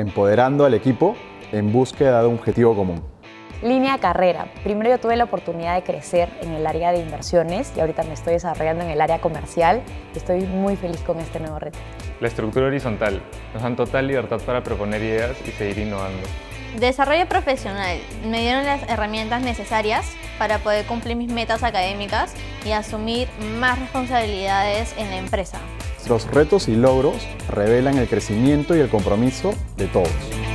empoderando al equipo en búsqueda de un objetivo común. Línea de carrera. Primero yo tuve la oportunidad de crecer en el área de inversiones y ahorita me estoy desarrollando en el área comercial. Estoy muy feliz con este nuevo reto. La estructura horizontal. Nos dan total libertad para proponer ideas y seguir innovando. Desarrollo profesional. Me dieron las herramientas necesarias para poder cumplir mis metas académicas y asumir más responsabilidades en la empresa. Los retos y logros revelan el crecimiento y el compromiso de todos.